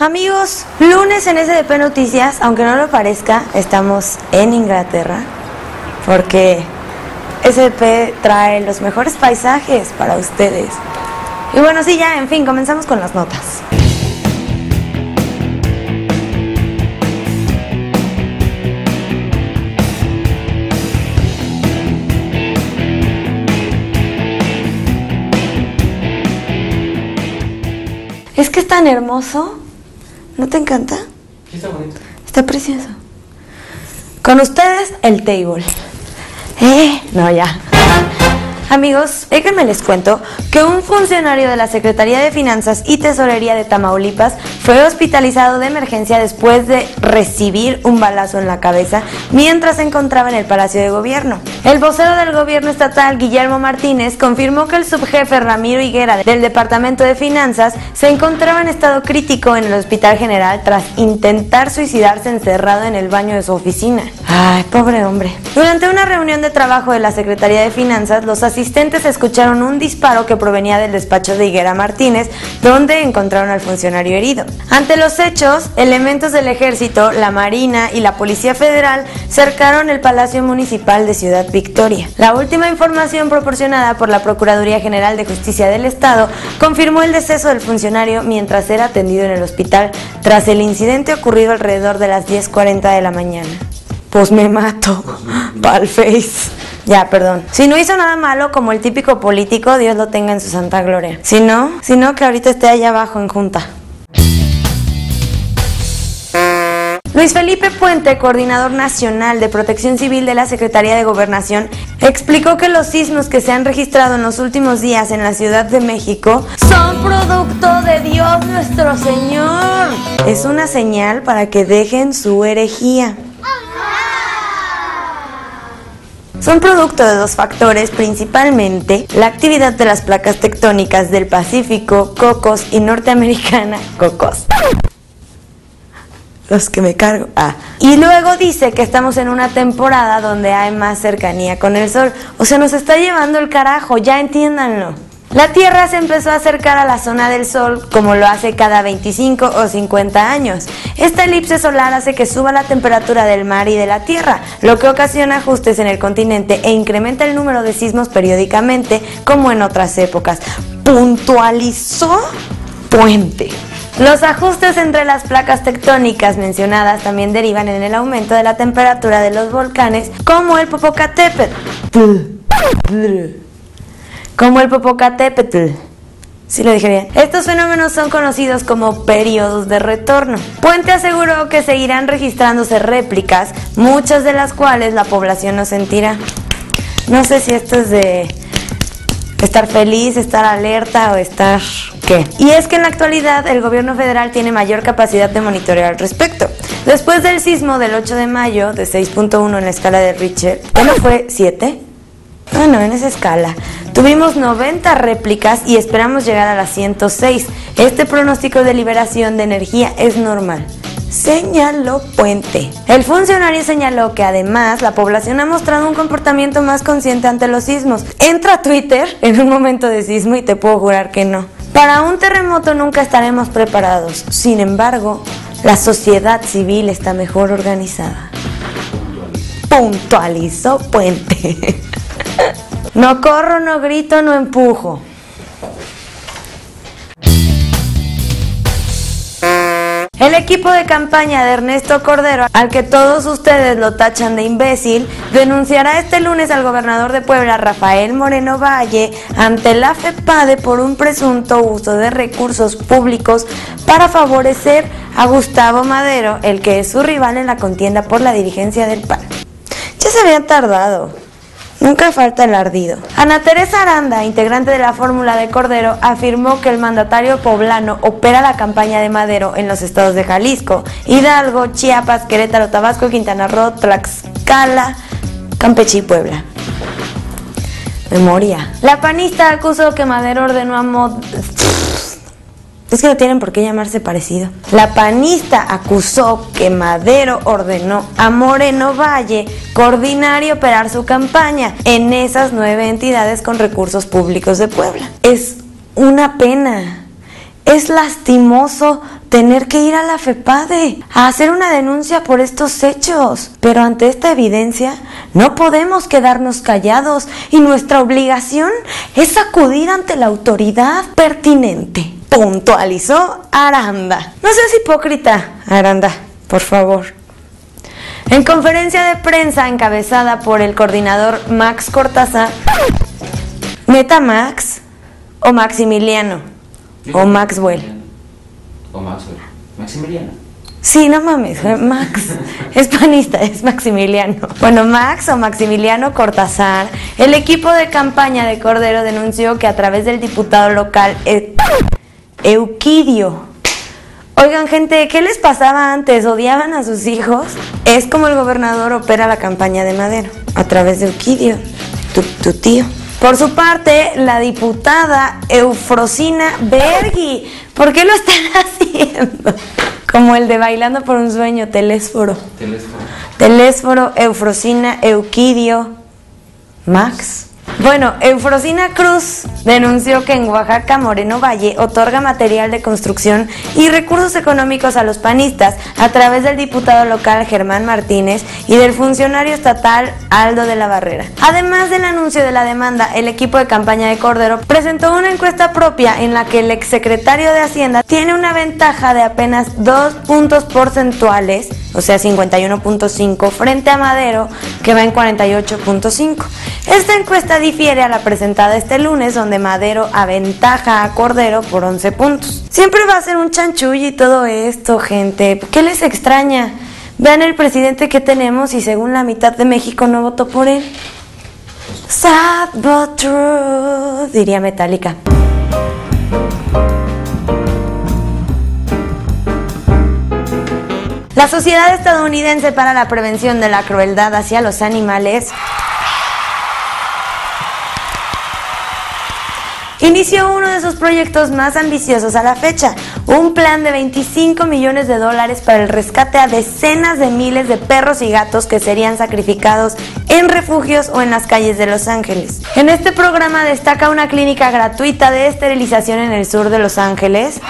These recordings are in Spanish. Amigos, lunes en SDP Noticias, aunque no lo parezca, estamos en Inglaterra, porque SDP trae los mejores paisajes para ustedes. Y bueno, sí, ya, en fin, comenzamos con las notas. Es que es tan hermoso. ¿No te encanta? Sí, está bonito. Está precioso. Con ustedes, el table. No, ya. Amigos, déjenme les cuento que un funcionario de la Secretaría de Finanzas y Tesorería de Tamaulipas fue hospitalizado de emergencia después de recibir un balazo en la cabeza mientras se encontraba en el Palacio de Gobierno. El vocero del gobierno estatal, Guillermo Martínez, confirmó que el subjefe Ramiro Higuera del Departamento de Finanzas se encontraba en estado crítico en el Hospital General tras intentar suicidarse encerrado en el baño de su oficina. Ay, pobre hombre. Durante una reunión de trabajo de la Secretaría de Finanzas, los asistentes escucharon un disparo que provenía del despacho de Higuera Martínez, donde encontraron al funcionario herido. Ante los hechos, elementos del Ejército, la Marina y la Policía Federal cercaron el Palacio Municipal de Ciudad Victoria. La última información proporcionada por la Procuraduría General de Justicia del Estado confirmó el deceso del funcionario mientras era atendido en el hospital tras el incidente ocurrido alrededor de las 10:40 de la mañana. Pues me mato, pal face. Ya, perdón. Si no hizo nada malo, como el típico político, Dios lo tenga en su santa gloria. Si no, que ahorita esté allá abajo en junta. Luis Felipe Puente, Coordinador Nacional de Protección Civil de la Secretaría de Gobernación, explicó que los sismos que se han registrado en los últimos días en la Ciudad de México son producto de Dios nuestro Señor. Es una señal para que dejen su herejía. Son producto de dos factores, principalmente la actividad de las placas tectónicas del Pacífico, Cocos y norteamericana, Cocos. Los que me cargo. Y luego dice que estamos en una temporada donde hay más cercanía con el sol. O sea, nos está llevando el carajo, ya entiéndanlo. La Tierra se empezó a acercar a la zona del Sol como lo hace cada 25 o 50 años. Esta elipse solar hace que suba la temperatura del mar y de la Tierra, lo que ocasiona ajustes en el continente e incrementa el número de sismos periódicamente como en otras épocas. Puntualizó Puente. Los ajustes entre las placas tectónicas mencionadas también derivan en el aumento de la temperatura de los volcanes como el Popocatépetl. Sí lo dije bien. Estos fenómenos son conocidos como periodos de retorno. Puente aseguró que seguirán registrándose réplicas, muchas de las cuales la población no sentirá. No sé si esto es de estar feliz, estar alerta o estar... ¿Qué? Y es que en la actualidad el gobierno federal tiene mayor capacidad de monitoreo al respecto. Después del sismo del 8 de mayo de 6.1 en la escala de Richter, ¿ya no fue 7? Bueno, en esa escala. Tuvimos 90 réplicas y esperamos llegar a las 106. Este pronóstico de liberación de energía es normal. Señaló Puente. El funcionario señaló que además la población ha mostrado un comportamiento más consciente ante los sismos. Entra a Twitter en un momento de sismo y te puedo jurar que no. Para un terremoto nunca estaremos preparados. Sin embargo, la sociedad civil está mejor organizada. Puntualizó Puente. No corro, no grito, no empujo. El equipo de campaña de Ernesto Cordero, al que todos ustedes lo tachan de imbécil, denunciará este lunes al gobernador de Puebla, Rafael Moreno Valle, ante la FEPADE por un presunto uso de recursos públicos para favorecer a Gustavo Madero, el que es su rival en la contienda por la dirigencia del PAN. Ya se había tardado. Nunca falta el ardido. Ana Teresa Aranda, integrante de la fórmula de Cordero, afirmó que el mandatario poblano opera la campaña de Madero en los estados de Jalisco, Hidalgo, Chiapas, Querétaro, Tabasco, Quintana Roo, Tlaxcala, Campeche y Puebla. Memoria. La panista acusó que Madero ordenó a Es que no tienen por qué llamarse parecido. La panista acusó que Madero ordenó a Moreno Valle coordinar y operar su campaña en esas 9 entidades con recursos públicos de Puebla. Es una pena, es lastimoso tener que ir a la FEPADE a hacer una denuncia por estos hechos. Pero ante esta evidencia no podemos quedarnos callados y nuestra obligación es acudir ante la autoridad pertinente, puntualizó Aranda. No seas hipócrita, Aranda, por favor. En conferencia de prensa encabezada por el coordinador Max Cortázar, ¿neta Max o Maximiliano o Maxwell? O Maxwell. Maximiliano. Sí, no mames, Max es panista, es Maximiliano. Bueno, Max o Maximiliano Cortázar, el equipo de campaña de Cordero denunció que a través del diputado local Euquidio. Oigan, gente, ¿qué les pasaba antes? ¿Odiaban a sus hijos? Es como el gobernador opera la campaña de Madero, a través de Euquidio, tu tío. Por su parte, la diputada Eufrosina Bergui, ¿por qué lo están haciendo? Como el de Bailando por un Sueño, Telésforo. Telésforo, Eufrosina, Euquidio, Max. Bueno, Eufrosina Cruz denunció que en Oaxaca Moreno Valle otorga material de construcción y recursos económicos a los panistas a través del diputado local Germán Martínez y del funcionario estatal Aldo de la Barrera. Además del anuncio de la demanda, el equipo de campaña de Cordero presentó una encuesta propia en la que el exsecretario de Hacienda tiene una ventaja de apenas 2 puntos porcentuales, o sea 51.5, frente a Madero, que va en 48.5. Esta encuesta difiere a la presentada este lunes, donde Madero aventaja a Cordero por 11 puntos. Siempre va a ser un chanchullo y todo esto, gente. ¿Qué les extraña? Vean el presidente que tenemos y según la mitad de México no votó por él. Sad but true, diría Metallica. La Sociedad Estadounidense para la Prevención de la Crueldad hacia los Animales inició uno de sus proyectos más ambiciosos a la fecha, un plan de $25 millones para el rescate a decenas de miles de perros y gatos que serían sacrificados en refugios o en las calles de Los Ángeles. En este programa destaca una clínica gratuita de esterilización en el sur de Los Ángeles.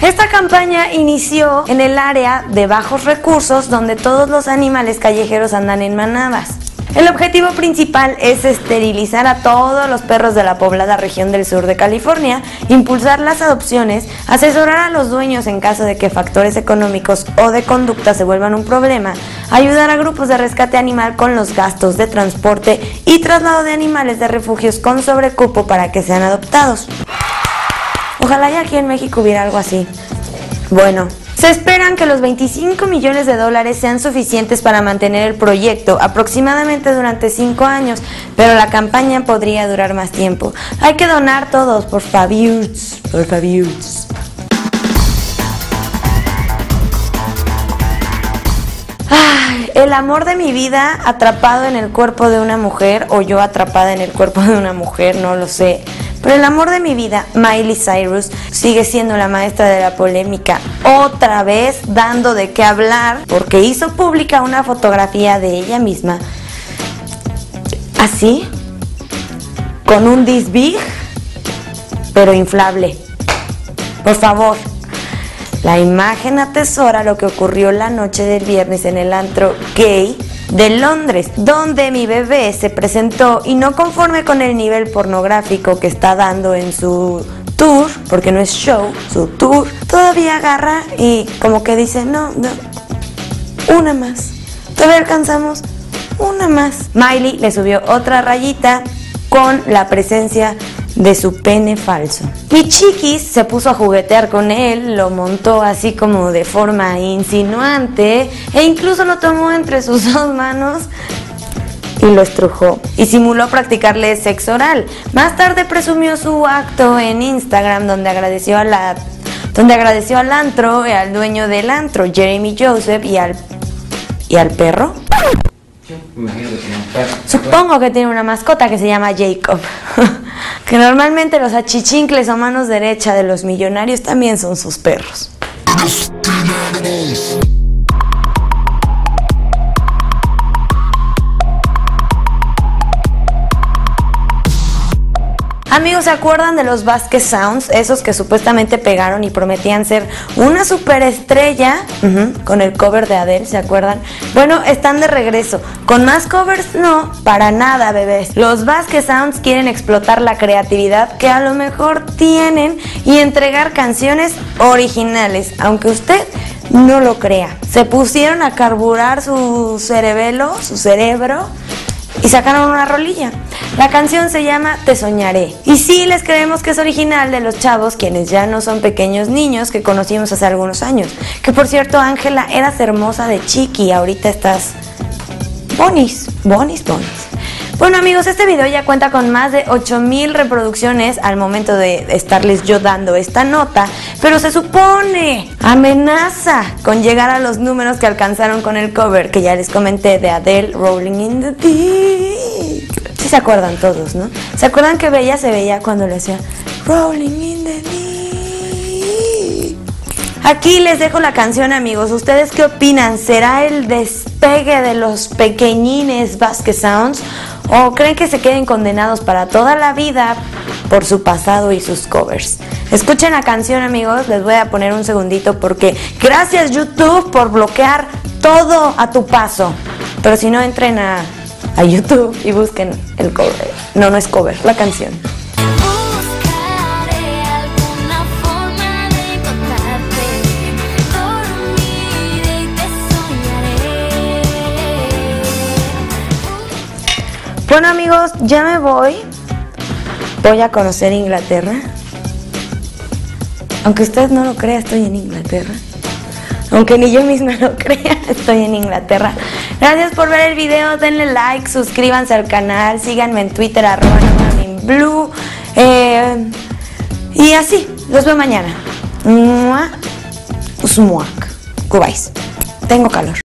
Esta campaña inició en el área de bajos recursos donde todos los animales callejeros andan en manadas. El objetivo principal es esterilizar a todos los perros de la poblada región del sur de California, impulsar las adopciones, asesorar a los dueños en caso de que factores económicos o de conducta se vuelvan un problema, ayudar a grupos de rescate animal con los gastos de transporte y traslado de animales de refugios con sobrecupo para que sean adoptados. Ojalá ya aquí en México hubiera algo así. Bueno, se esperan que los $25 millones sean suficientes para mantener el proyecto aproximadamente durante 5 años, pero la campaña podría durar más tiempo. Hay que donar todos, por favor, por favor. El amor de mi vida atrapado en el cuerpo de una mujer, o yo atrapada en el cuerpo de una mujer, no lo sé. Por el amor de mi vida, Miley Cyrus sigue siendo la maestra de la polémica, otra vez dando de qué hablar porque hizo pública una fotografía de ella misma, así, con un this big, pero inflable. Por favor, la imagen atesora lo que ocurrió la noche del viernes en el antro gay de Londres, donde mi bebé se presentó y no conforme con el nivel pornográfico que está dando en su tour, porque no es show, su tour, todavía agarra y como que dice, no, una más, todavía alcanzamos una más. Miley le subió otra rayita con la presencia de su pene falso. Mi chiquis se puso a juguetear con él, lo montó así como de forma insinuante e incluso lo tomó entre sus dos manos y lo estrujó y simuló practicarle sexo oral. Más tarde presumió su acto en Instagram donde agradeció al antro y al dueño del antro, Jeremy Joseph, y al perro. Supongo que tiene una mascota que se llama Jacob. Que normalmente los achichincles o manos derecha de los millonarios también son sus perros. Amigos, ¿se acuerdan de los Vazquez Sounds? Esos que supuestamente pegaron y prometían ser una superestrella con el cover de Adele, ¿se acuerdan? Bueno, están de regreso. Con más covers no, para nada, bebés. Los Vazquez Sounds quieren explotar la creatividad que a lo mejor tienen y entregar canciones originales, aunque usted no lo crea. Se pusieron a carburar su cerebro y sacaron una rolilla. La canción se llama Te Soñaré. Y sí, les creemos que es original de los chavos, quienes ya no son pequeños niños que conocimos hace algunos años. Que por cierto, Ángela, eras hermosa de chiqui, ahorita estás bonis. Bueno amigos, este video ya cuenta con más de 8000 reproducciones al momento de estarles yo dando esta nota, pero se supone amenaza con llegar a los números que alcanzaron con el cover que ya les comenté de Adele, Rolling in the Deep. Sí se acuerdan todos, ¿no? ¿Se acuerdan que Bella se veía cuando le hacía Rolling in the Deep? Aquí les dejo la canción, amigos. ¿Ustedes qué opinan? ¿Será el despegue de los pequeñines Vazquez Sounds? ¿O creen que se queden condenados para toda la vida por su pasado y sus covers? Escuchen la canción, amigos. Les voy a poner un segundito porque gracias YouTube por bloquear todo a tu paso. Pero si no, entren a YouTube y busquen el cover. No, no es cover, la canción. Bueno amigos, ya me voy. Voy a conocer Inglaterra. Aunque usted no lo crea, estoy en Inglaterra. Aunque ni yo misma lo crea, estoy en Inglaterra. Gracias por ver el video, denle like, suscríbanse al canal, síganme en Twitter, @nomaminblue. Y así, los veo mañana. Mua. Tengo calor.